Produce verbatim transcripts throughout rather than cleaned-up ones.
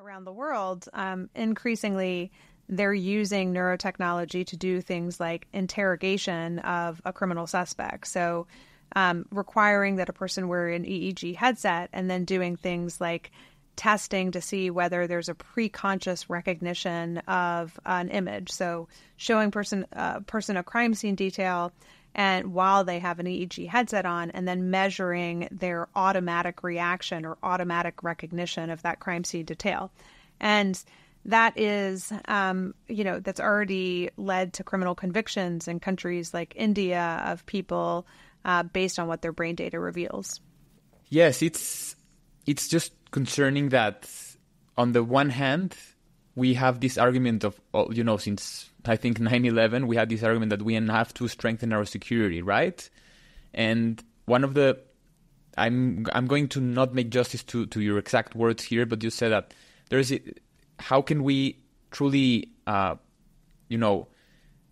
around the world, um, increasingly they're using neurotechnology to do things like interrogation of a criminal suspect. So um, requiring that a person wear an E E G headset and then doing things like testing to see whether there's a pre-conscious recognition of an image. So showing person uh, person a crime scene detail and while they have an E E G headset on, and then measuring their automatic reaction or automatic recognition of that crime scene detail. And that is, um, you know, that's already led to criminal convictions in countries like India of people uh, based on what their brain data reveals. Yes, it's it's just concerning that on the one hand, we have this argument of, you know, since I think nine eleven, we had this argument that we have to strengthen our security, right? And one of the, I'm I'm going to not make justice to, to your exact words here, but you said that there's, a, how can we truly, uh, you know,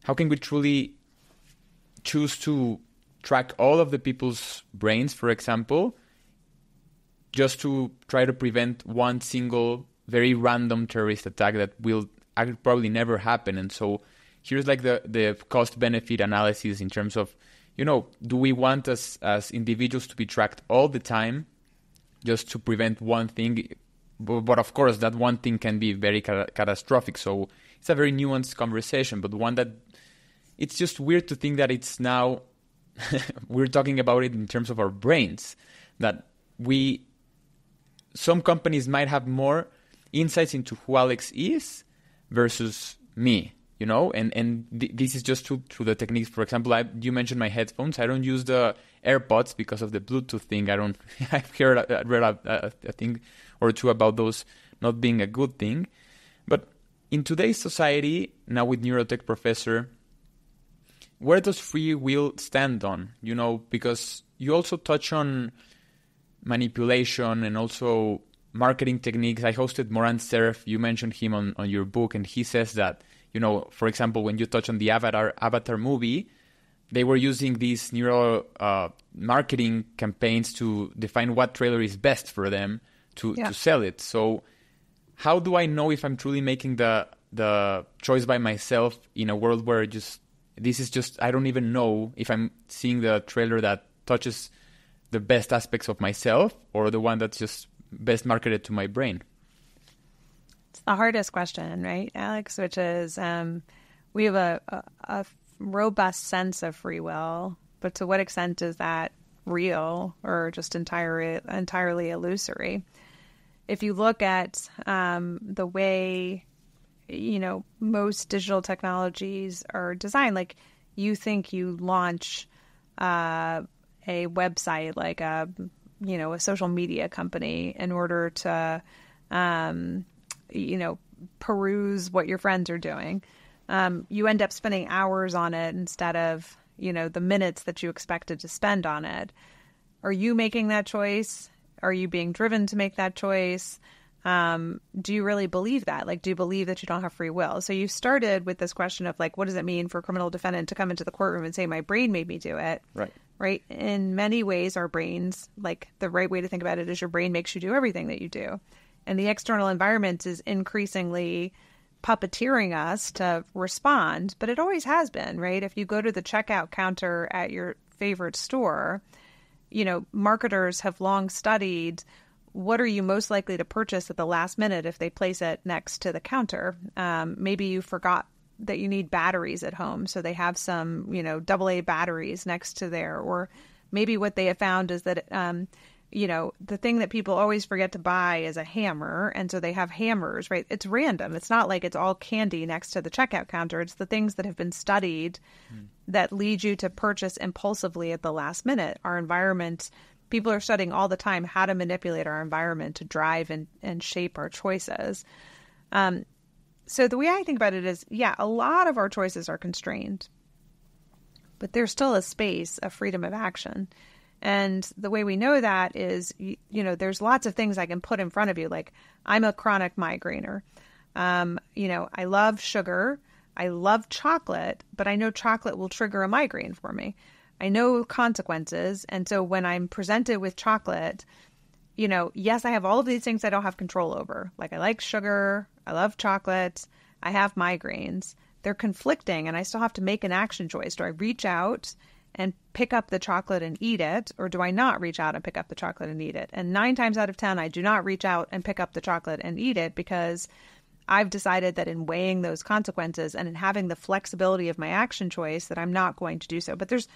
how can we truly choose to track all of the people's brains, for example, just to try to prevent one single very random terrorist attack that will probably never happen. And so here's like the, the cost-benefit analysis in terms of, you know, do we want us as individuals to be tracked all the time just to prevent one thing? But of course, that one thing can be very ca- catastrophic. So it's a very nuanced conversation, but one that it's just weird to think that it's now we're talking about it in terms of our brains, that we, some companies might have more insights into who Alex is versus me, you know, and and th- this is just through, through the techniques. For example, I, you mentioned my headphones. I don't use the AirPods because of the Bluetooth thing. I don't. I've heard I read a, a, a thing or two about those not being a good thing. But in today's society, now with neurotech professor, where does free will stand on? You know, because you also touch on manipulation and also marketing techniques. I hosted Moran Serf. You mentioned him on, on your book, and he says that, you know, for example, when you touch on the Avatar Avatar movie, they were using these neuro uh, marketing campaigns to define what trailer is best for them to, yeah. to sell it. So how do I know if I'm truly making the the choice by myself in a world where just this is just, I don't even know if I'm seeing the trailer that touches the best aspects of myself or the one that's just best marketed to my brain? It's the hardest question, right, Alex? Which is, um, we have a, a, a robust sense of free will, but to what extent is that real or just entirely, entirely illusory? If you look at um, the way, you know, most digital technologies are designed, like you think you launch uh, a website, like a you know, a social media company in order to, um, you know, peruse what your friends are doing. Um, you end up spending hours on it instead of, you know, the minutes that you expected to spend on it. Are you making that choice? Are you being driven to make that choice? Um, do you really believe that? Like, do you believe that you don't have free will? So you started with this question of like, what does it mean for a criminal defendant to come into the courtroom and say, my brain made me do it? Right. Right. In many ways, our brains, like the right way to think about it is your brain makes you do everything that you do. And the external environment is increasingly puppeteering us to respond. But it always has been, right? If you go to the checkout counter at your favorite store, you know, marketers have long studied what are you most likely to purchase at the last minute if they place it next to the counter. Um, maybe you forgot that you need batteries at home. So they have some, you know, double A batteries next to there. Or maybe what they have found is that, um, you know, the thing that people always forget to buy is a hammer. And so they have hammers, right? It's random. It's not like it's all candy next to the checkout counter. It's the things that have been studied mm. that lead you to purchase impulsively at the last minute. Our environment, people are studying all the time how to manipulate our environment to drive and, and shape our choices. Um, So the way I think about it is, yeah, a lot of our choices are constrained, but there's still a space of freedom of action. And the way we know that is, you, you know, there's lots of things I can put in front of you. Like I'm a chronic migrainer. Um, you know, I love sugar. I love chocolate, but I know chocolate will trigger a migraine for me. I know consequences. And so when I'm presented with chocolate, you know, yes, I have all of these things I don't have control over. Like I like sugar, I love chocolate, I have migraines. They're conflicting and I still have to make an action choice. Do I reach out and pick up the chocolate and eat it, or do I not reach out and pick up the chocolate and eat it? And nine times out of ten, I do not reach out and pick up the chocolate and eat it, because I've decided that in weighing those consequences and in having the flexibility of my action choice that I'm not going to do so. But there's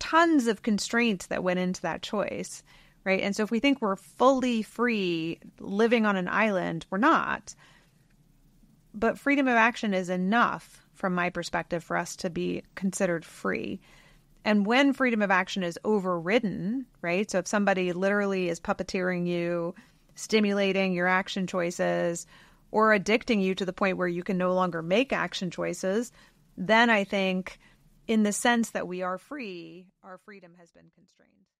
tons of constraints that went into that choice, right? And so if we think we're fully free living on an island, we're not. But freedom of action is enough, from my perspective, for us to be considered free. And when freedom of action is overridden, right? So if somebody literally is puppeteering you, stimulating your action choices, or addicting you to the point where you can no longer make action choices, then I think in the sense that we are free, our freedom has been constrained.